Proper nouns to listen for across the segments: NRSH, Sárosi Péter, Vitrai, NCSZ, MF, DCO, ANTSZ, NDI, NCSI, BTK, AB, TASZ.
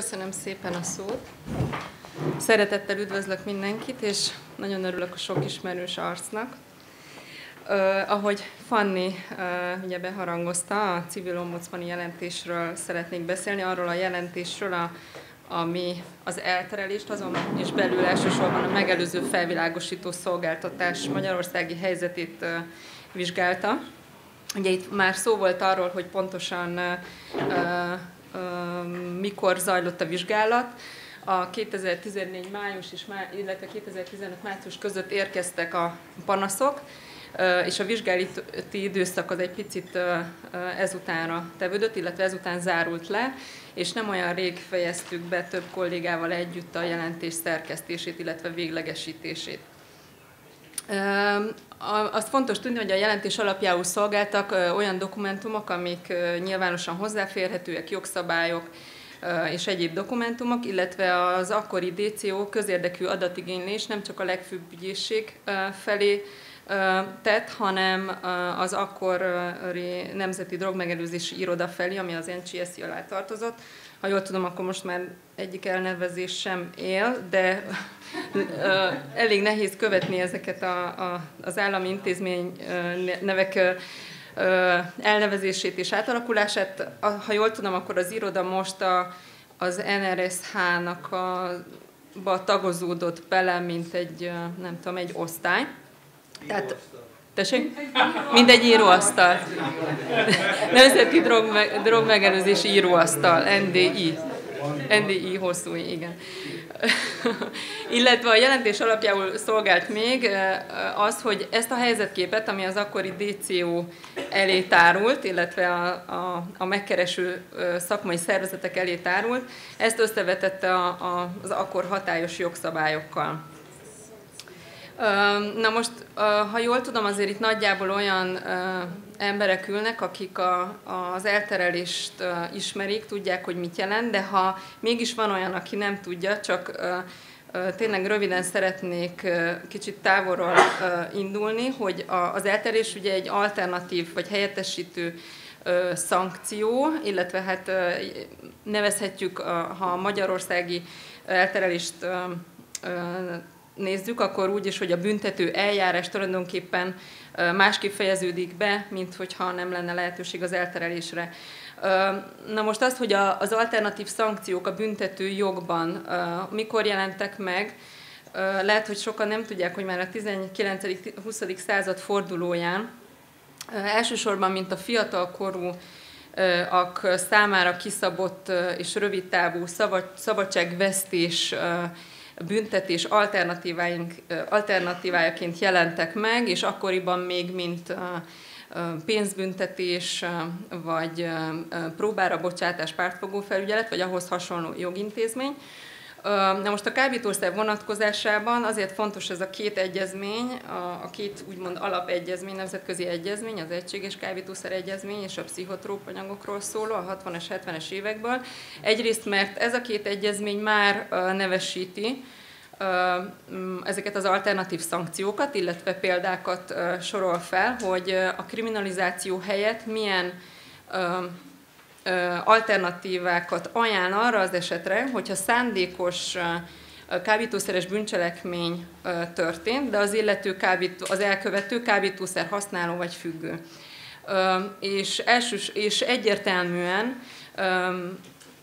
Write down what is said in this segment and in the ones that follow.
Köszönöm szépen a szót. Szeretettel üdvözlök mindenkit, és nagyon örülök a sok ismerős arcnak. Ahogy Fanni ugye beharangozta, a civil ombudsmani jelentésről szeretnék beszélni, arról a jelentésről, ami az elterelést, azon is belül elsősorban a megelőző felvilágosító szolgáltatás magyarországi helyzetét vizsgálta. Ugye itt már szó volt arról, hogy pontosan mikor zajlott a vizsgálat. A 2014 május, illetve 2015 március között érkeztek a panaszok, és a vizsgálati időszak az egy picit ezutánra tevődött, illetve ezután zárult le, és nem olyan rég fejeztük be több kollégával együtt a jelentés szerkesztését, illetve véglegesítését. Azt fontos tudni, hogy a jelentés alapjául szolgáltak olyan dokumentumok, amik nyilvánosan hozzáférhetőek, jogszabályok és egyéb dokumentumok, illetve az akkori DCO közérdekű adatigénylés nem csak a legfőbb ügyészség felé tett, hanem az akkori Nemzeti Drogmegelőzési Iroda felé, ami az NCSI alá tartozott. Ha jól tudom, akkor most már egyik elnevezés sem él, de elég nehéz követni ezeket az állami intézmény nevek elnevezését és átalakulását. Ha jól tudom, akkor az iroda most az NRSH-nak tagozódott bele, mint egy, nem tudom, egy osztály. Tehát, tessék? Mindegy íróasztal. Nemzeti Drogmegelőzési Íróasztal, NDI. NDI hosszú, igen. Illetve a jelentés alapjául szolgált még az, hogy ezt a helyzetképet, ami az akkori DCO elé tárult, illetve a megkereső szakmai szervezetek elé tárult, ezt összevetette az akkor hatályos jogszabályokkal. Na most, ha jól tudom, azért itt nagyjából olyan emberek ülnek, akik az elterelést ismerik, tudják, hogy mit jelent, de ha mégis van olyan, aki nem tudja, csak tényleg röviden szeretnék kicsit távolról indulni, hogy az elterelés ugye egy alternatív vagy helyettesítő szankció, illetve hát nevezhetjük, ha a magyarországi elterelést nézzük, akkor úgy is, hogy a büntető eljárás tulajdonképpen másképp fejeződik be, mint hogyha nem lenne lehetőség az elterelésre. Na most az, hogy az alternatív szankciók a büntető jogban mikor jelentek meg, lehet, hogy sokan nem tudják, hogy már a 19.-20. század fordulóján elsősorban, mint a fiatalkorú számára kiszabott és rövidtávú szabadságvesztés büntetés alternatívájaként jelentek meg, és akkoriban még mint pénzbüntetés, vagy próbára bocsátás, pártfogó felügyelet, vagy ahhoz hasonló jogintézmény. Na most a kábítószer vonatkozásában azért fontos ez a két egyezmény, a két úgymond alapegyezmény, nemzetközi egyezmény, az egységes kábítószer egyezmény és a pszichotróp anyagokról szóló a 60-as, 70-es évekből. Egyrészt, mert ez a két egyezmény már nevesíti ezeket az alternatív szankciókat, illetve példákat sorol fel, hogy a kriminalizáció helyett milyen alternatívákat ajánl arra az esetre, hogyha szándékos kábítószeres bűncselekmény történt, de az illető elkövető kábítószer használó vagy függő. És egyértelműen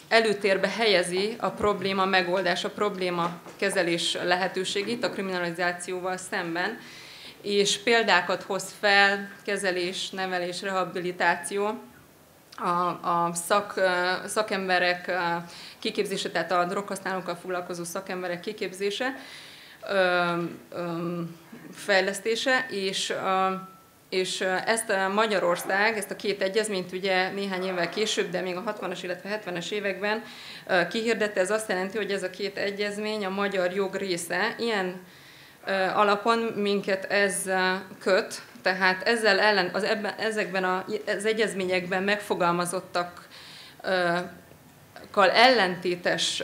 előtérbe helyezi a probléma megoldás, a probléma kezelés lehetőségét a kriminalizációval szemben, és példákat hoz fel, kezelés, nevelés, rehabilitáció, a szakemberek kiképzése, tehát a droghasználókkal foglalkozó szakemberek kiképzése, fejlesztése, és ezt a Magyarország, ezt a két egyezményt ugye néhány évvel később, de még a 60-as, illetve 70-es években kihirdette. Ez azt jelenti, hogy ez a két egyezmény a magyar jog része. Ilyen alapon minket ez köt, tehát ezzel ellen, ezekben az egyezményekben megfogalmazottakkal ellentétes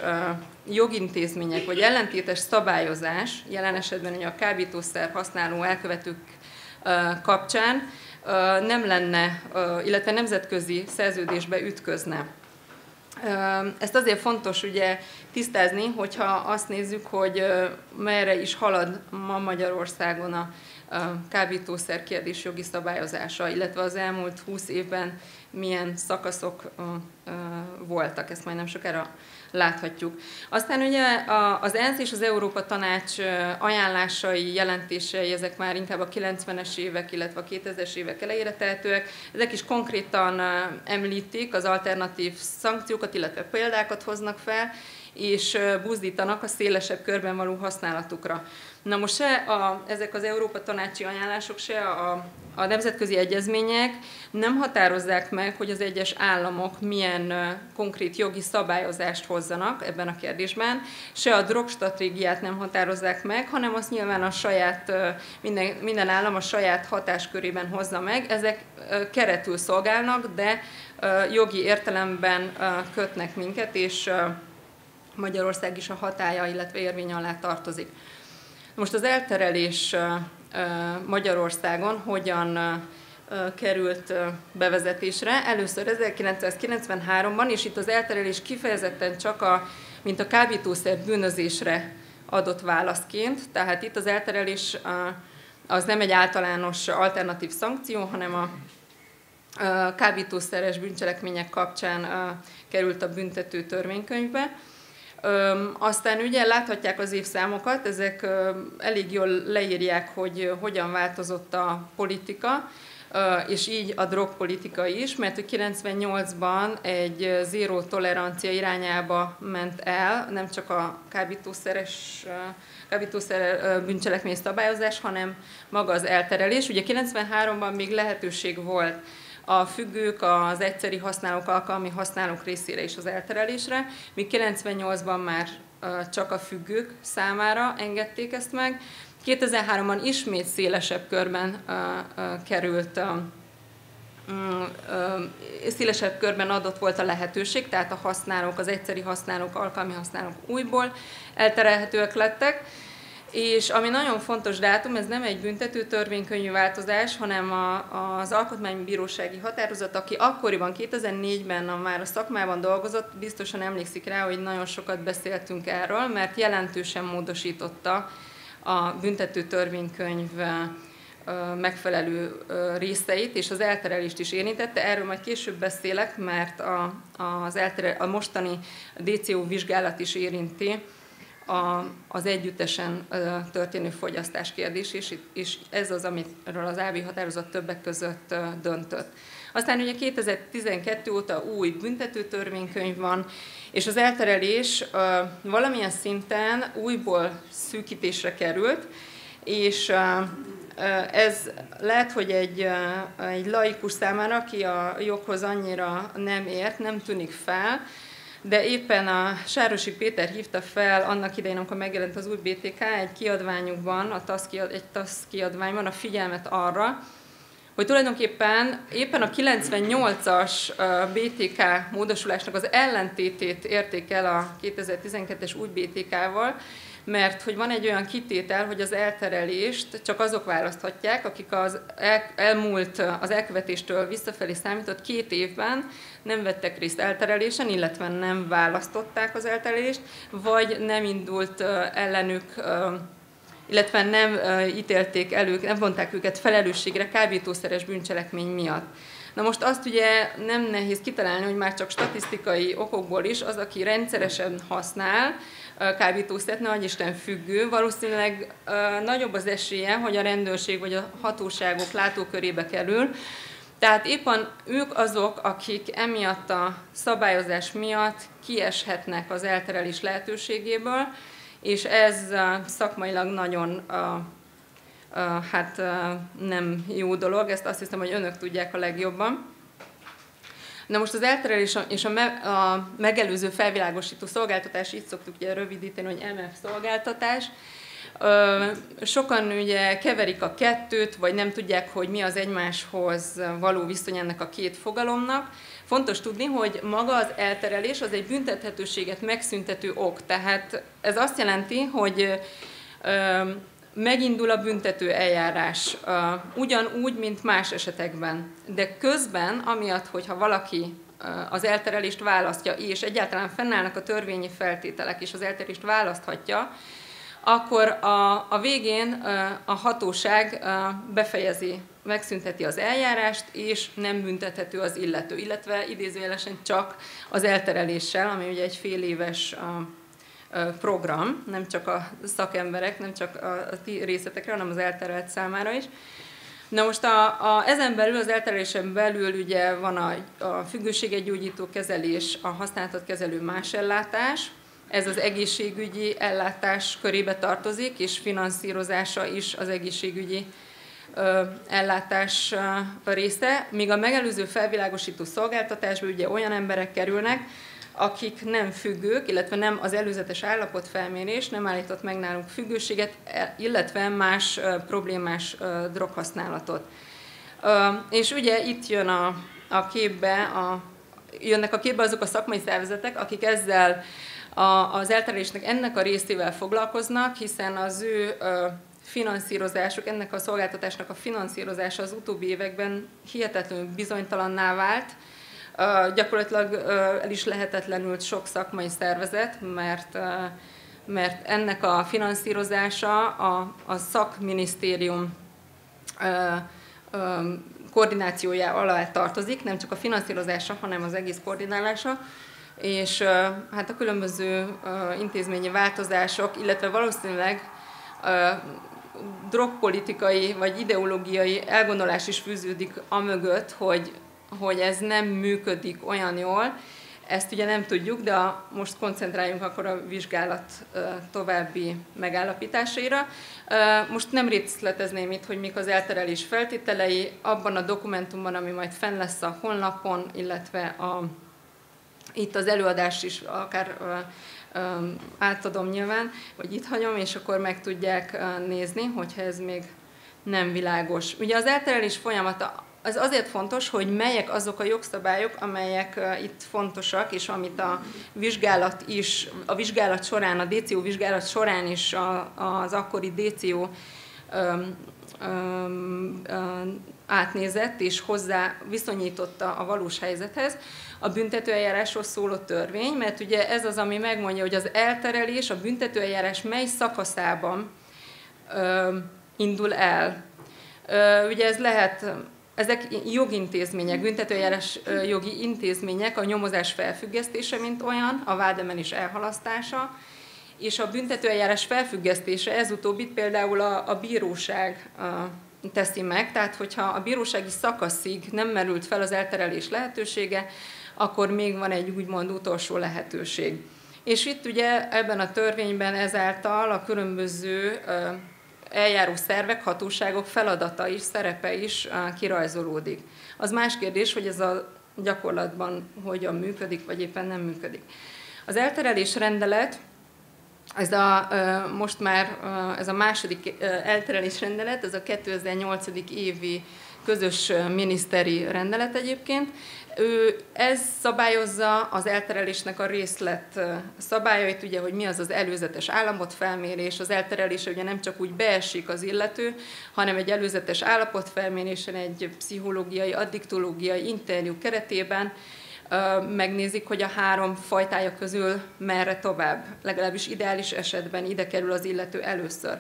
jogintézmények, vagy ellentétes szabályozás, jelen esetben ugye a kábítószer használó elkövetők kapcsán nem lenne, illetve nemzetközi szerződésbe ütközne. Ezt azért fontos ugye tisztázni, hogyha azt nézzük, hogy merre is halad ma Magyarországon a kábítószer kiadás jogi szabályozása, illetve az elmúlt 20 évben milyen szakaszok voltak, ezt majd nem sokára láthatjuk. Aztán ugye az ENSZ és az Európa Tanács ajánlásai, jelentései, ezek már inkább a 90-es évek, illetve a 2000-es évek elejére tehetőek. Ezek is konkrétan említik az alternatív szankciókat, illetve példákat hoznak fel, és buzdítanak a szélesebb körben való használatukra. Na most se ezek az Európa Tanácsi ajánlások, se a nemzetközi egyezmények nem határozzák meg, hogy az egyes államok milyen konkrét jogi szabályozást hozzanak ebben a kérdésben, se a drogstratégiát nem határozzák meg, hanem azt nyilván a saját, minden állam a saját hatáskörében hozza meg. Ezek keretül szolgálnak, de jogi értelemben kötnek minket, és Magyarország is a hatálya, illetve érvény alá tartozik. Most az elterelés Magyarországon hogyan került bevezetésre? Először 1993-ban, és itt az elterelés kifejezetten csak mint a kábítószer bűnözésre adott válaszként, tehát itt az elterelés az nem egy általános alternatív szankció, hanem a kábítószeres bűncselekmények kapcsán került a büntető törvénykönyvbe. Aztán ugye láthatják az évszámokat, ezek elég jól leírják, hogy hogyan változott a politika, és így a drogpolitika is, mert 98-ban egy zéró tolerancia irányába ment el, nem csak a kábítószer bűncselekmény szabályozás, hanem maga az elterelés. Ugye 93-ban még lehetőség volt a függők, az egyszeri használók, alkalmi használók részére és az elterelésre, míg 98-ban már csak a függők számára engedték ezt meg. 2003-ban ismét szélesebb körben szélesebb körben adott volt a lehetőség, tehát a használók, az egyszeri használók, alkalmi használók újból elterelhetőek lettek. És ami nagyon fontos dátum, ez nem egy büntető törvénykönyvű változás, hanem az alkotmánybírósági határozat, aki akkoriban 2004-ben már a szakmában dolgozott, biztosan emlékszik rá, hogy nagyon sokat beszéltünk erről, mert jelentősen módosította a büntető törvénykönyv megfelelő részeit, és az elterelést is érintette. Erről majd később beszélek, mert a mostani DCO vizsgálat is érinti az együttesen történő fogyasztás kérdés, és ez az, amiről az AB határozat többek között döntött. Aztán ugye 2012 óta új büntetőtörvénykönyv van, és az elterelés valamilyen szinten újból szűkítésre került, és ez lehet, hogy egy laikus számára, aki a joghoz annyira nem ért, nem tűnik fel, de éppen a Sárosi Péter hívta fel annak idején, amikor megjelent az új BTK, egy kiadványukban, egy TASZ kiadványban a figyelmet arra, hogy tulajdonképpen éppen a 98-as BTK módosulásnak az ellentétét érték el a 2012-es új BTK-val, mert hogy van egy olyan kitétel, hogy az elterelést csak azok választhatják, akik az elkövetéstől visszafelé számított 2 évben nem vettek részt elterelésen, illetve nem választották az elterelést, vagy nem indult ellenük, illetve nem ítélték el őket, nem vonták őket felelősségre kábítószeres bűncselekmény miatt. Na most azt ugye nem nehéz kitalálni, hogy már csak statisztikai okokból is az, aki rendszeresen használ kábítószert, ne adj Isten függő, valószínűleg nagyobb az esélye, hogy a rendőrség vagy a hatóságok látókörébe kerül. Tehát éppen ők azok, akik emiatt a szabályozás miatt kieshetnek az elterelés lehetőségéből, és ez szakmailag nagyon nem jó dolog, ezt azt hiszem, hogy önök tudják a legjobban. Na most az elterelés és a megelőző felvilágosító szolgáltatás, így szoktuk ugye rövidíteni, hogy MF szolgáltatás. Sokan ugye keverik a kettőt, vagy nem tudják, hogy mi az egymáshoz való viszony ennek a két fogalomnak. Fontos tudni, hogy maga az elterelés az egy büntethetőséget megszüntető ok. Tehát ez azt jelenti, hogy megindul a büntető eljárás, ugyanúgy, mint más esetekben. De közben, amiatt, hogyha valaki az elterelést választja, és egyáltalán fennállnak a törvényi feltételek, és az elterelést választhatja, akkor a végén a hatóság befejezi, megszünteti az eljárást, és nem büntethető az illető, illetve idézőjelesen csak az eltereléssel, ami ugye egy fél éves program, nem csak a szakemberek, nem csak a részletekre, hanem az elterelt számára is. Na most ezen belül, az elterelésen belül ugye van a függőséget gyógyító kezelés, a használatot kezelő más ellátás, ez az egészségügyi ellátás körébe tartozik, és finanszírozása is az egészségügyi ellátás része, míg a megelőző felvilágosító szolgáltatásba ugye olyan emberek kerülnek, akik nem függők, illetve nem az előzetes állapotfelmérés nem állított meg nálunk függőséget, illetve más problémás droghasználatot. És ugye itt jön jönnek a képbe azok a szakmai szervezetek, akik ezzel az elterelésnek ennek a részével foglalkoznak, hiszen az ő finanszírozásuk, ennek a szolgáltatásnak a finanszírozása az utóbbi években hihetetlenül bizonytalanná vált. Gyakorlatilag el is lehetetlenült sok szakmai szervezet, mert ennek a finanszírozása a szakminisztérium koordinációja alá tartozik, nem csak a finanszírozása, hanem az egész koordinálása, és hát a különböző intézményi változások, illetve valószínűleg drogpolitikai vagy ideológiai elgondolás is fűződik amögött, hogy ez nem működik olyan jól. Ezt ugye nem tudjuk, de most koncentráljunk akkor a vizsgálat további megállapításaira. Most nem részletezném itt, hogy mik az elterelés feltételei. Abban a dokumentumban, ami majd fenn lesz a honlapon, illetve itt az előadás is akár átadom nyilván, vagy itt hagyom, és akkor meg tudják nézni, hogyha ez még nem világos. Ugye az elterelés folyamata az azért fontos, hogy melyek azok a jogszabályok, amelyek itt fontosak, és amit a DCO vizsgálat során is az akkori DCO átnézett és hozzá viszonyította a valós helyzethez, a büntetőeljárásról szóló törvény, mert ugye ez az, ami megmondja, hogy az elterelés a büntetőeljárás mely szakaszában indul el. Ugye ez lehet... Ezek jogintézmények, büntetőeljárás jogi intézmények, a nyomozás felfüggesztése, mint olyan, a vádemelés elhalasztása, és a büntetőeljárás felfüggesztése, ez utóbbit például a bíróság teszi meg, tehát hogyha a bírósági szakaszig nem merült fel az elterelés lehetősége, akkor még van egy úgymond utolsó lehetőség. És itt ugye ebben a törvényben ezáltal a különböző eljáró szervek, hatóságok feladata is, szerepe is kirajzolódik. Az más kérdés, hogy ez a gyakorlatban hogyan működik, vagy éppen nem működik. Az elterelés rendelet, ez a második elterelés rendelet, ez a 2008. évi közös miniszteri rendelet egyébként. Ez szabályozza az elterelésnek a részlet szabályait, ugye, hogy mi az az előzetes állapotfelmérés, az elterelés ugye nem csak úgy beesik az illető, hanem egy előzetes állapotfelmérésen, egy pszichológiai, addiktológiai interjú keretében megnézik, hogy a három fajtája közül merre tovább, legalábbis ideális esetben ide kerül az illető először.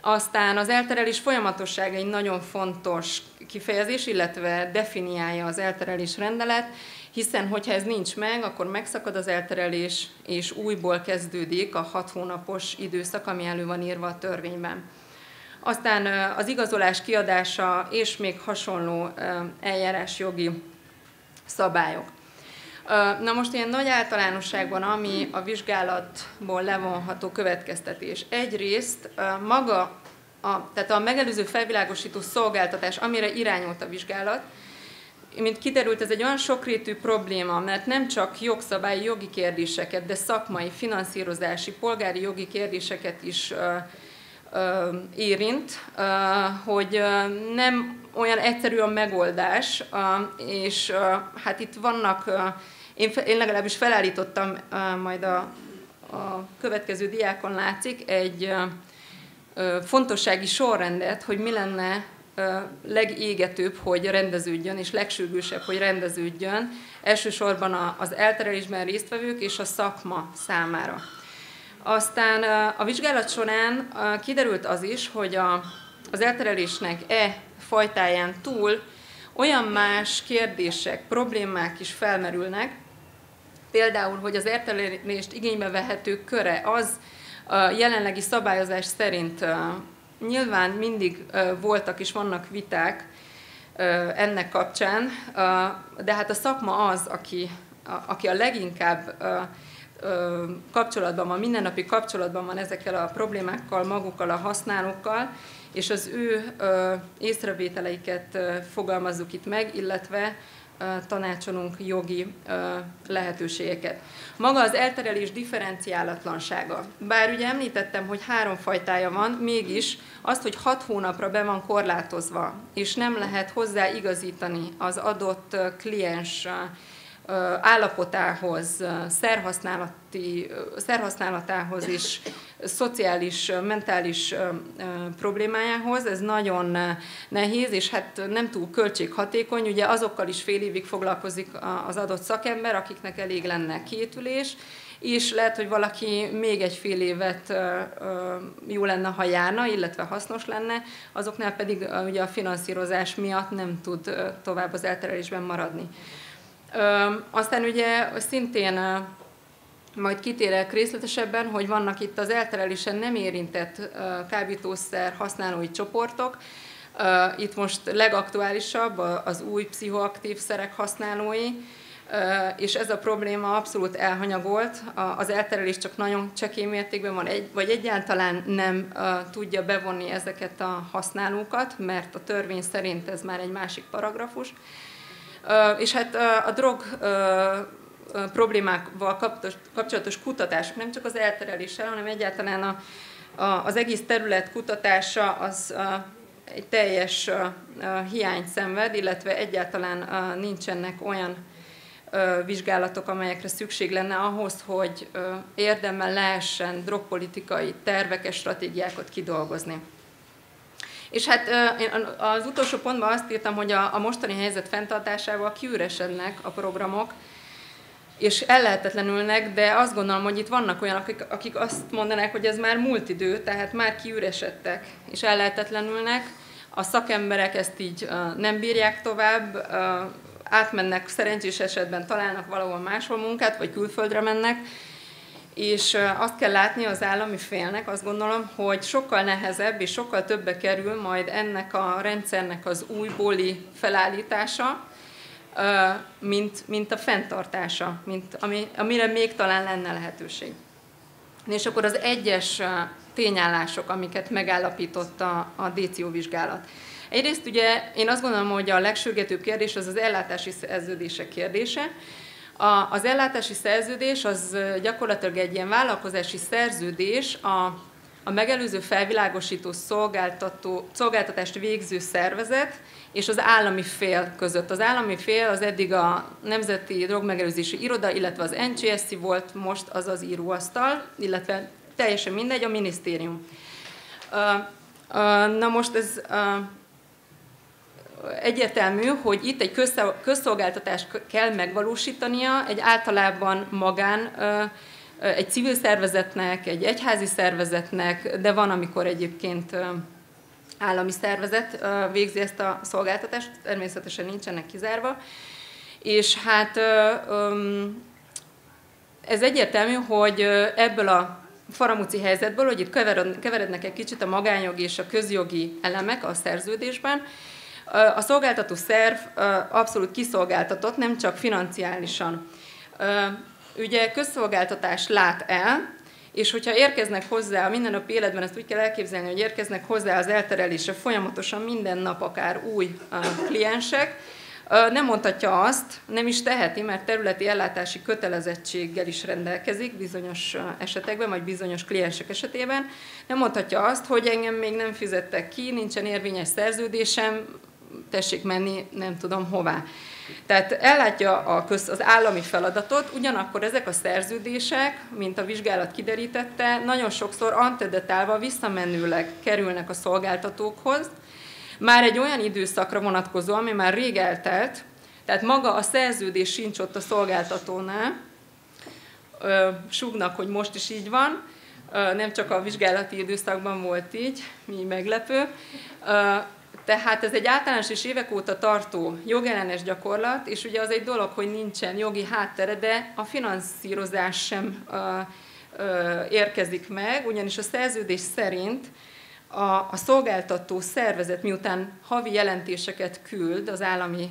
Aztán az elterelés folyamatossága egy nagyon fontos kifejezés, illetve definiálja az elterelés rendelet, hiszen hogyha ez nincs meg, akkor megszakad az elterelés, és újból kezdődik a 6 hónapos időszak, ami elő van írva a törvényben. Aztán az igazolás kiadása és még hasonló eljárásjogi szabályok. Na most ilyen nagy általánosságban, ami a vizsgálatból levonható következtetés. Egyrészt tehát a megelőző felvilágosító szolgáltatás, amire irányult a vizsgálat, mint kiderült, ez egy olyan sokrétű probléma, mert nem csak jogszabályi jogi kérdéseket, de szakmai, finanszírozási, polgári jogi kérdéseket is érint, hogy nem olyan egyszerű a megoldás, és hát itt vannak, én legalábbis felállítottam, majd a következő diákon látszik, egy fontossági sorrendet, hogy mi lenne legégetőbb, hogy rendeződjön, és legsürgősebb, hogy rendeződjön, elsősorban az elterelésben résztvevők és a szakma számára. Aztán a vizsgálat során kiderült az is, hogy az elterelésnek fajtáján túl olyan más kérdések, problémák is felmerülnek, például, hogy az elterelést igénybe vehetők köre az a jelenlegi szabályozás szerint nyilván mindig voltak és vannak viták ennek kapcsán, de hát a szakma az, aki a leginkább kapcsolatban van, mindennapi kapcsolatban van ezekkel a problémákkal, magukkal, a használókkal, és az ő észrevételeiket fogalmazzuk itt meg, illetve tanácsolunk jogi lehetőségeket. Maga az elterelés differenciálatlansága. Bár ugye említettem, hogy három fajtája van, mégis azt, hogy 6 hónapra be van korlátozva, és nem lehet hozzáigazítani az adott kliens állapotához, szerhasználatához és szociális, mentális problémájához, ez nagyon nehéz, és hát nem túl költséghatékony, ugye azokkal is fél évig foglalkozik az adott szakember, akiknek elég lenne 2 ülés, és lehet, hogy valaki még egy fél évet jó lenne, ha járna, illetve hasznos lenne, azoknál pedig ugye a finanszírozás miatt nem tud tovább az elterelésben maradni. Aztán ugye szintén majd kitérek részletesebben, hogy vannak itt az elterelésen nem érintett kábítószer használói csoportok. Itt most legaktuálisabb az új pszichoaktív szerek használói, és ez a probléma abszolút elhanyagolt. Az elterelés csak nagyon csekély mértékben van, vagy egyáltalán nem tudja bevonni ezeket a használókat, mert a törvény szerint ez már egy másik paragrafus. És hát a drog problémákkal kapcsolatos kutatások, nem csak az eltereléssel, hanem egyáltalán az egész terület kutatása az egy teljes hiányt szenved, illetve egyáltalán nincsenek olyan vizsgálatok, amelyekre szükség lenne ahhoz, hogy érdemben lehessen drogpolitikai terveket, stratégiákat kidolgozni. És hát az utolsó pontban azt írtam, hogy a mostani helyzet fenntartásával kiüresednek a programok, és ellehetetlenülnek, de azt gondolom, hogy itt vannak olyanok, akik azt mondanák, hogy ez már múlt idő, tehát már kiüresedtek, és ellehetetlenülnek. A szakemberek ezt így nem bírják tovább, átmennek, szerencsés esetben találnak valahol máshol munkát, vagy külföldre mennek, és azt kell látni az állami félnek, azt gondolom, hogy sokkal nehezebb és sokkal többe kerül majd ennek a rendszernek az újbóli felállítása, mint a fenntartása, amire még talán lenne lehetőség. És akkor az egyes tényállások, amiket megállapított a DCO vizsgálat. Egyrészt ugye én azt gondolom, hogy a legsürgetőbb kérdés az az ellátási szerződések kérdése. Az ellátási szerződés az gyakorlatilag egy ilyen vállalkozási szerződés a megelőző felvilágosító szolgáltatást végző szervezet és az állami fél között. Az állami fél az eddig a Nemzeti Drogmegelőzési Iroda, illetve az NCSZ volt, most az az íróasztal, illetve teljesen mindegy, a minisztérium. Na most ez... Egyetemű, hogy itt egy közszolgáltatást kell megvalósítania, egy általában magán, egy civil szervezetnek, egy egyházi szervezetnek, de van, amikor egyébként állami szervezet végzi ezt a szolgáltatást, természetesen nincsenek kizárva, és hát ez egyértelmű, hogy ebből a faramúci helyzetből, hogy itt keverednek egy kicsit a magánjogi és a közjogi elemek a szerződésben. A szolgáltató szerv abszolút kiszolgáltatott, nem csak financiálisan. Ugye közszolgáltatást lát el, és hogyha érkeznek hozzá, a mindennapi életben ezt úgy kell elképzelni, hogy érkeznek hozzá az elterelésre folyamatosan minden nap akár új kliensek, nem mondhatja azt, nem is teheti, mert területi ellátási kötelezettséggel is rendelkezik bizonyos esetekben, vagy bizonyos kliensek esetében, nem mondhatja azt, hogy engem még nem fizettek ki, nincsen érvényes szerződésem, tessék menni, nem tudom hová. Tehát ellátja az állami feladatot, ugyanakkor ezek a szerződések, mint a vizsgálat kiderítette, nagyon sokszor antedetálva visszamenőleg kerülnek a szolgáltatókhoz, Már egy olyan időszakra vonatkozó, ami már rég eltelt, tehát maga a szerződés sincs ott a szolgáltatónál, sugnak, hogy most is így van, nem csak a vizsgálati időszakban volt így, mi meglepő. Tehát ez egy általános és évek óta tartó jogellenes gyakorlat, és ugye az egy dolog, hogy nincsen jogi háttere, de a finanszírozás sem érkezik meg, ugyanis a szerződés szerint a szolgáltató szervezet, miután havi jelentéseket küld az állami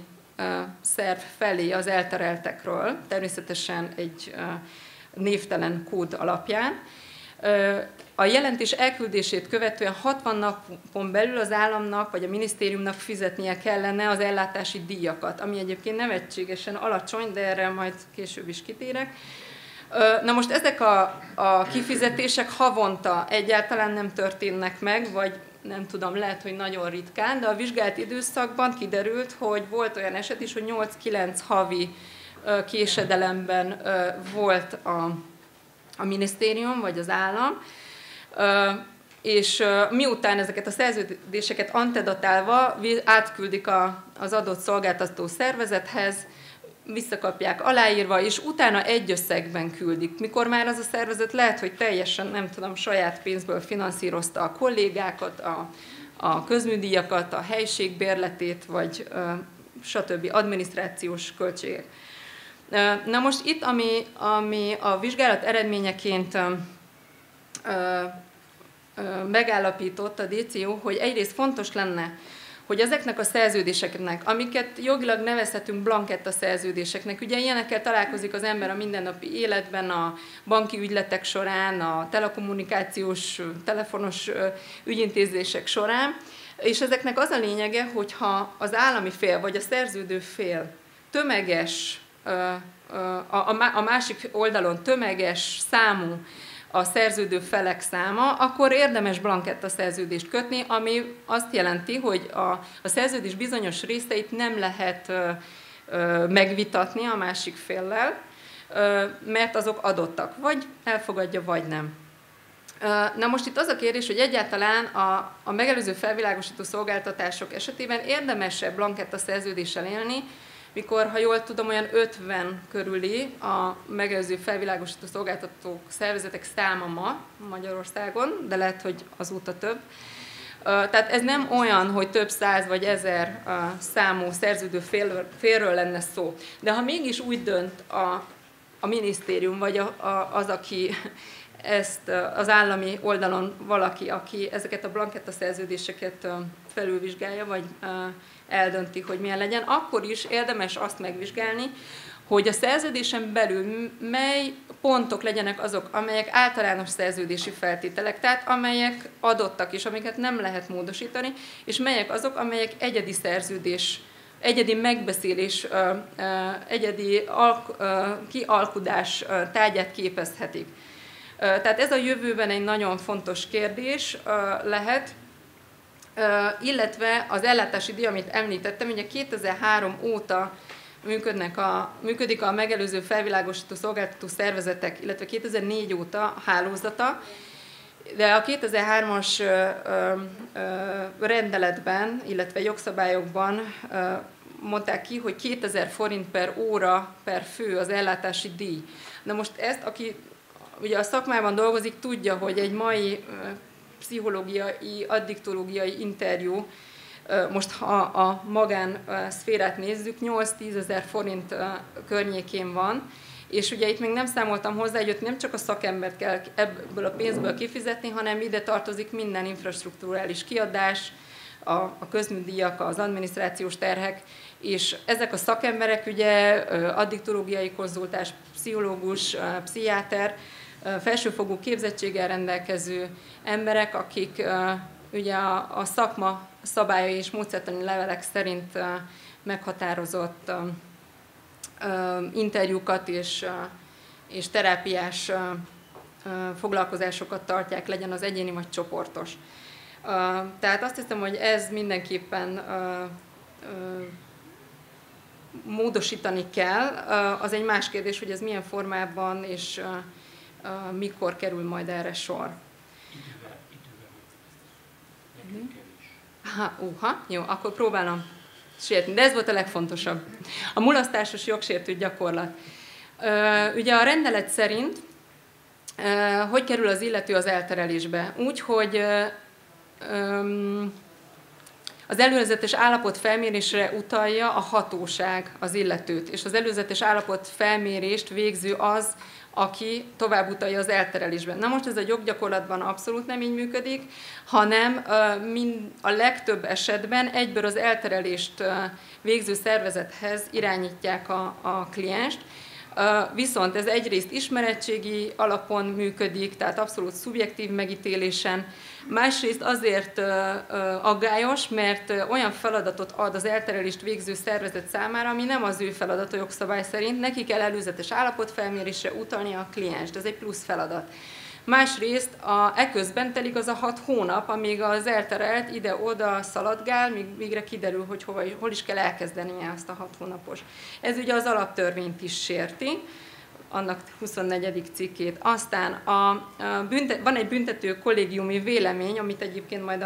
szerv felé az eltereltekről, természetesen egy névtelen kód alapján, a jelentés elküldését követően 60 napon belül az államnak vagy a minisztériumnak fizetnie kellene az ellátási díjakat, ami egyébként nevetségesen alacsony, de erre majd később is kitérek. Na most ezek a kifizetések havonta egyáltalán nem történnek meg, vagy nem tudom, lehet, hogy nagyon ritkán, de a vizsgált időszakban kiderült, hogy volt olyan eset is, hogy 8-9 havi késedelemben volt a minisztérium vagy az állam, és miután ezeket a szerződéseket antedatálva átküldik az adott szolgáltató szervezethez, visszakapják aláírva, és utána egy összegben küldik, mikor már az a szervezet lehet, hogy teljesen, nem tudom, saját pénzből finanszírozta a kollégákat, a közműdíjakat, a helyiségbérletét, vagy stb. Adminisztrációs költségek. Na most itt, ami a vizsgálat eredményeként megállapított a DCO, hogy egyrészt fontos lenne, hogy ezeknek a szerződéseknek, amiket jogilag nevezhetünk blanketta szerződéseknek, ugye ilyenekkel találkozik az ember a mindennapi életben, a banki ügyletek során, a telekommunikációs, telefonos ügyintézések során, és ezeknek az a lényege, hogyha az állami fél vagy a szerződő fél tömeges, a másik oldalon tömeges számú a szerződő felek száma, akkor érdemes blanketta szerződést kötni, ami azt jelenti, hogy a szerződés bizonyos részeit nem lehet megvitatni a másik féllel, mert azok adottak, vagy elfogadja, vagy nem. Na most itt az a kérdés, hogy egyáltalán a megelőző felvilágosító szolgáltatások esetében érdemes-e blanketta szerződéssel élni, mikor, ha jól tudom, olyan 50 körüli a megelőző felvilágosító szolgáltatók, szervezetek száma ma Magyarországon, de lehet, hogy azóta több. Tehát ez nem olyan, hogy több száz vagy ezer számú szerződő félről lenne szó. De ha mégis úgy dönt a minisztérium, vagy az, aki ezt az állami oldalon valaki, aki ezeket a blanketta szerződéseket felülvizsgálja, vagy eldönti, hogy milyen legyen, akkor is érdemes azt megvizsgálni, hogy a szerződésen belül mely pontok legyenek azok, amelyek általános szerződési feltételek, tehát amelyek adottak is, amiket nem lehet módosítani, és melyek azok, amelyek egyedi szerződés, egyedi megbeszélés, egyedi kialkudás tárgyát képezhetik. Tehát ez a jövőben egy nagyon fontos kérdés lehet, illetve az ellátási díj, amit említettem, ugye 2003 óta működik a megelőző felvilágosító szolgáltató szervezetek, illetve 2004 óta a hálózata, de a 2003-as rendeletben, illetve jogszabályokban mondták ki, hogy 2000 forint per óra per fő az ellátási díj. Na most ezt, aki ugye a szakmában dolgozik, tudja, hogy egy mai pszichológiai, addiktológiai interjú, most ha a magán szférát nézzük, 8-10 ezer forint környékén van, és ugye itt még nem számoltam hozzá, hogy nem csak a szakembert kell ebből a pénzből kifizetni, hanem ide tartozik minden infrastruktúrális kiadás, a közműdíjak, az adminisztrációs terhek, és ezek a szakemberek ugye addiktológiai konzultáns, pszichológus, pszichiáter, felsőfogú képzettséggel rendelkező emberek, akik ugye a szakma szabályai és módszertani levelek szerint meghatározott interjúkat és terápiás foglalkozásokat tartják, legyen az egyéni vagy csoportos. Tehát azt hiszem, hogy ez mindenképpen módosítani kell. Az egy más kérdés, hogy ez milyen formában és mikor kerül majd erre sor. Jó, akkor próbálom sérteni, de ez volt a legfontosabb. A mulasztásos jogsértő gyakorlat. Ugye a rendelet szerint hogy kerül az illető az elterelésbe? Úgy, hogy az előzetes állapot felmérésre utalja a hatóság az illetőt, és az előzetes állapot felmérést végző az, aki tovább utalja az elterelésben. Na most ez a joggyakorlatban abszolút nem így működik, hanem a legtöbb esetben egyből az elterelést végző szervezethez irányítják a klienst, viszont ez egyrészt ismeretségi alapon működik, tehát abszolút szubjektív megítélésen, másrészt azért aggályos, mert olyan feladatot ad az elterelést végző szervezet számára, ami nem az ő feladata jogszabály szerint, neki kell előzetes állapotfelmérésre utalni a klienst, ez egy plusz feladat. Másrészt eközben telik az a 6 hónap, amíg az elterelt ide-oda szaladgál, míg végre kiderül, hogy hol is kell elkezdenie azt a 6 hónapos. Ez ugye az alaptörvényt is sérti, annak 24. cikkét. Aztán van egy büntető kollégiumi vélemény, amit egyébként majd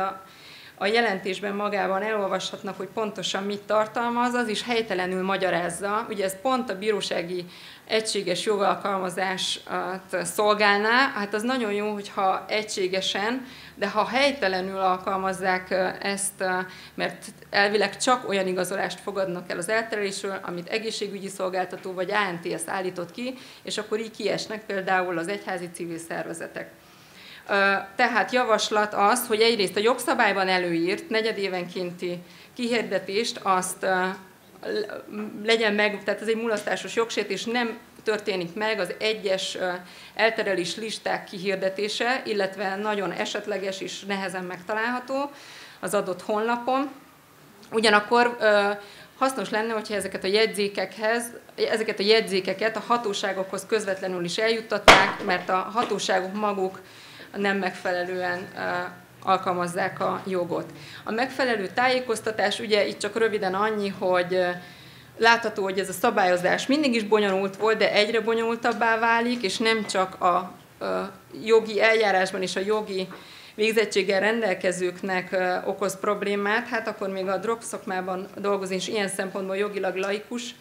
a jelentésben magában elolvashatnak, hogy pontosan mit tartalmaz, az is helytelenül magyarázza. Ugye ez pont a bírósági egységes jogalkalmazást szolgálná, hát az nagyon jó, hogyha egységesen, de ha helytelenül alkalmazzák ezt, mert elvileg csak olyan igazolást fogadnak el az elterelésről, amit egészségügyi szolgáltató vagy ANTSZ állított ki, és akkor így kiesnek például az egyházi civil szervezetek. Tehát javaslat az, hogy egyrészt a jogszabályban előírt negyedévenkénti kihirdetést azt legyen meg, tehát ez egy mulasztásos jogsértés, nem történik meg az egyes elterelés listák kihirdetése, illetve nagyon esetleges és nehezen megtalálható az adott honlapon. Ugyanakkor hasznos lenne, hogyha ezeket a jegyzékeket a hatóságokhoz közvetlenül is eljuttatnák, mert a hatóságok maguk nem megfelelően alkalmazzák a jogot. A megfelelő tájékoztatás, ugye itt csak röviden annyi, hogy látható, hogy ez a szabályozás mindig is bonyolult volt, de egyre bonyolultabbá válik, és nem csak a jogi eljárásban és a jogi végzettséggel rendelkezőknek okoz problémát, hát akkor még a drogszakmában dolgozni is ilyen szempontból jogilag laikus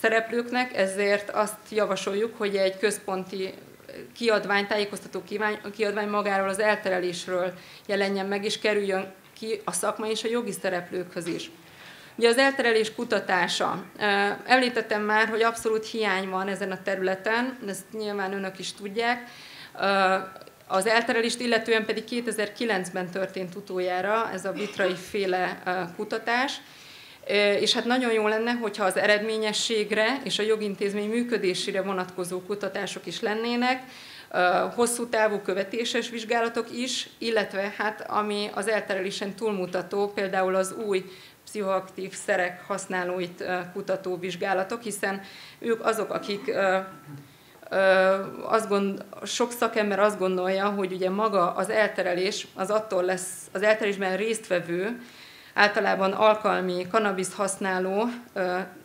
szereplőknek, ezért azt javasoljuk, hogy egy központi kiadvány, tájékoztató kiadvány magáról az elterelésről jelenjen meg, és kerüljön ki a szakmai és a jogi szereplőkhöz is. Ugye az elterelés kutatása. Említettem már, hogy abszolút hiány van ezen a területen, ezt nyilván önök is tudják. Az elterelést illetően pedig 2009-ben történt utoljára ez a Vitrai féle kutatás, és hát nagyon jó lenne, hogyha az eredményességre és a jogintézmény működésére vonatkozó kutatások is lennének, hosszú távú követéses vizsgálatok is, illetve hát ami az elterelésen túlmutató, például az új pszichoaktív szerek használóit kutató vizsgálatok, hiszen ők azok, akik sok szakember azt gondolja, hogy ugye maga az elterelés, az attól lesz az elterelésben résztvevő, általában alkalmi cannabis használó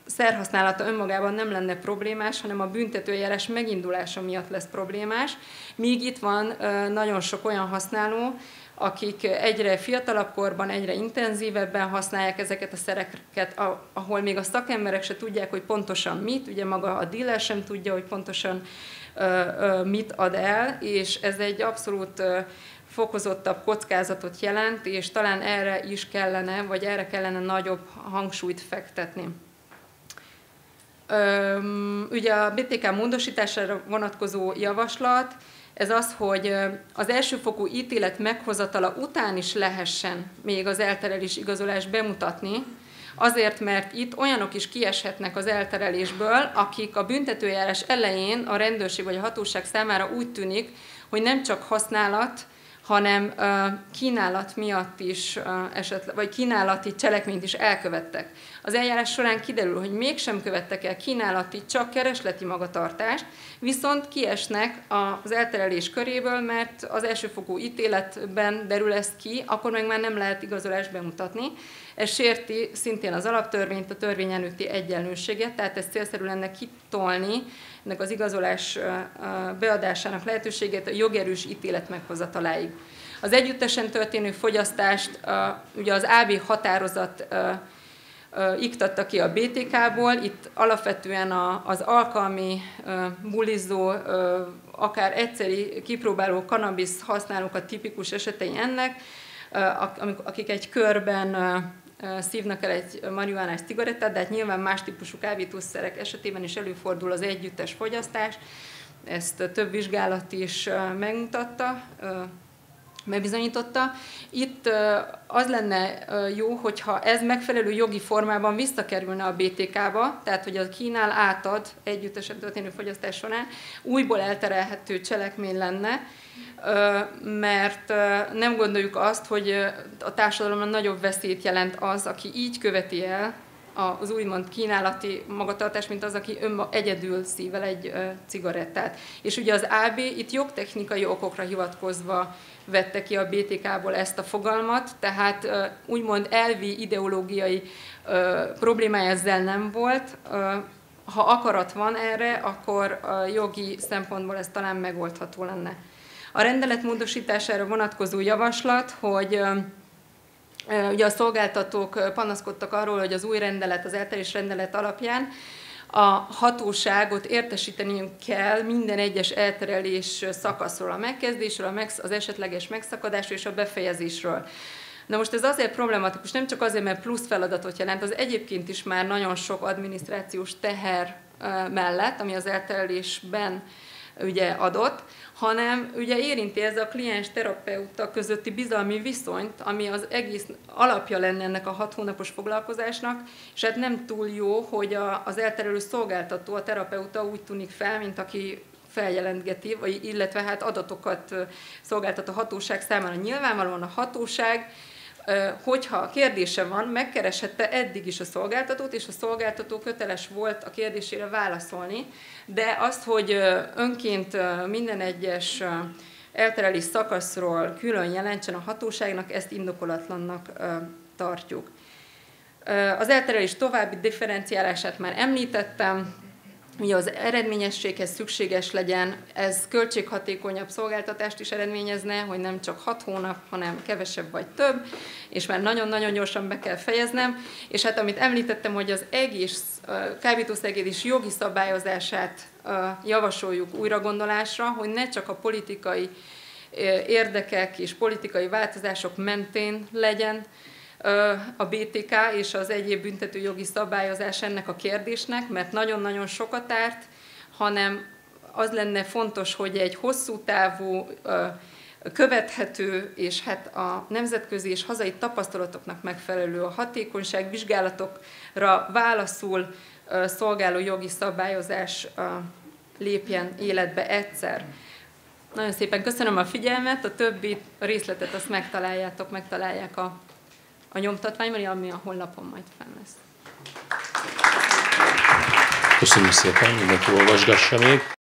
szerhasználata önmagában nem lenne problémás, hanem a büntetőeljárás megindulása miatt lesz problémás, míg itt van nagyon sok olyan használó, akik egyre fiatalabb korban, egyre intenzívebben használják ezeket a szereket, ahol még a szakemberek se tudják, hogy pontosan mit, ugye maga a dealer sem tudja, hogy pontosan mit ad el, és ez egy abszolút fokozottabb kockázatot jelent, és talán erre is kellene, vagy erre kellene nagyobb hangsúlyt fektetni. Ugye a BTK módosítására vonatkozó javaslat, ez az, hogy az elsőfokú ítélet meghozatala után is lehessen még az elterelés igazolást bemutatni, azért, mert itt olyanok is kieshetnek az elterelésből, akik a büntetőjárás elején a rendőrség vagy a hatóság számára úgy tűnik, hogy nem csak használat, hanem kínálat miatt is, vagy kínálati cselekményt is elkövettek. Az eljárás során kiderül, hogy mégsem követtek el kínálati, csak keresleti magatartást, viszont kiesnek az elterelés köréből, mert az elsőfokú ítéletben derül ez ki, akkor meg már nem lehet igazolást bemutatni. Ez sérti szintén az alaptörvényt, a törvény előtti egyenlőséget, tehát ezt célszerű lenne kitolni, ennek az igazolás beadásának lehetőségét a jogerős ítélet meghozataláig. Az együttesen történő fogyasztást ugye az AB határozat iktatta ki a BTK-ból, itt alapvetően az alkalmi bulizó, akár egyszeri kipróbáló kanabisz használók a tipikus esetei ennek, akik egy körben szívnak el egy marihuánás cigarettát, de hát nyilván más típusú kábítószerek esetében is előfordul az együttes fogyasztás. Ezt több vizsgálat is megmutatta, bebizonyította. Itt az lenne jó, hogyha ez megfelelő jogi formában visszakerülne a BTK-ba, tehát hogy a kínál átad együttesen történő fogyasztás során, újból elterelhető cselekmény lenne, mert nem gondoljuk azt, hogy a társadalomra nagyobb veszélyt jelent az, aki így követi el az úgymond kínálati magatartás, mint az, aki egyedül szív el egy cigarettát. És ugye az AB itt jogtechnikai okokra hivatkozva vette ki a BTK-ból ezt a fogalmat, tehát úgymond elvi, ideológiai problémája ezzel nem volt. Ha akarat van erre, akkor jogi szempontból ez talán megoldható lenne. A rendelet módosítására vonatkozó javaslat, hogy ugye a szolgáltatók panaszkodtak arról, hogy az új rendelet, az elterelés rendelet alapján a hatóságot értesíteniük kell minden egyes elterelés szakaszról, a megkezdésről, az esetleges megszakadásról és a befejezésről. Na most ez azért problematikus, nem csak azért, mert plusz feladatot jelent, az egyébként is már nagyon sok adminisztrációs teher mellett, ami az elterelésben ugye adott, hanem ugye érinti ez a kliens-terapeuta közötti bizalmi viszonyt, ami az egész alapja lenne ennek a 6 hónapos foglalkozásnak, és hát nem túl jó, hogy az elterelő szolgáltató, a terapeuta úgy tűnik fel, mint aki feljelentgeti, vagy illetve hát adatokat szolgáltat a hatóság számára. Nyilvánvalóan a hatóság, hogyha kérdése van, megkereshette eddig is a szolgáltatót, és a szolgáltató köteles volt a kérdésére válaszolni, de azt, hogy önként minden egyes elterelés szakaszról külön jelentsen a hatóságnak, ezt indokolatlannak tartjuk. Az elterelés további differenciálását már említettem, ugye az eredményességhez szükséges legyen, ez költséghatékonyabb szolgáltatást is eredményezne, hogy nem csak 6 hónap, hanem kevesebb vagy több, és már nagyon-nagyon gyorsan be kell fejeznem. És hát amit említettem, hogy az egész kábítószerkereskedelmi jogi szabályozását javasoljuk újragondolásra, hogy ne csak a politikai érdekek és politikai változások mentén legyen a BTK és az egyéb büntetőjogi szabályozás ennek a kérdésnek, mert nagyon-nagyon sokat árt, hanem az lenne fontos, hogy egy hosszú távú, követhető és hát a nemzetközi és hazai tapasztalatoknak megfelelő a hatékonyság vizsgálatokra válaszul szolgáló jogi szabályozás lépjen életbe egyszer. Nagyon szépen köszönöm a figyelmet, a többi részletet azt megtalálják a nyomtatványban, ami a honlapon majd fenn lesz. Köszönöm szépen, mindenki olvasgassa még.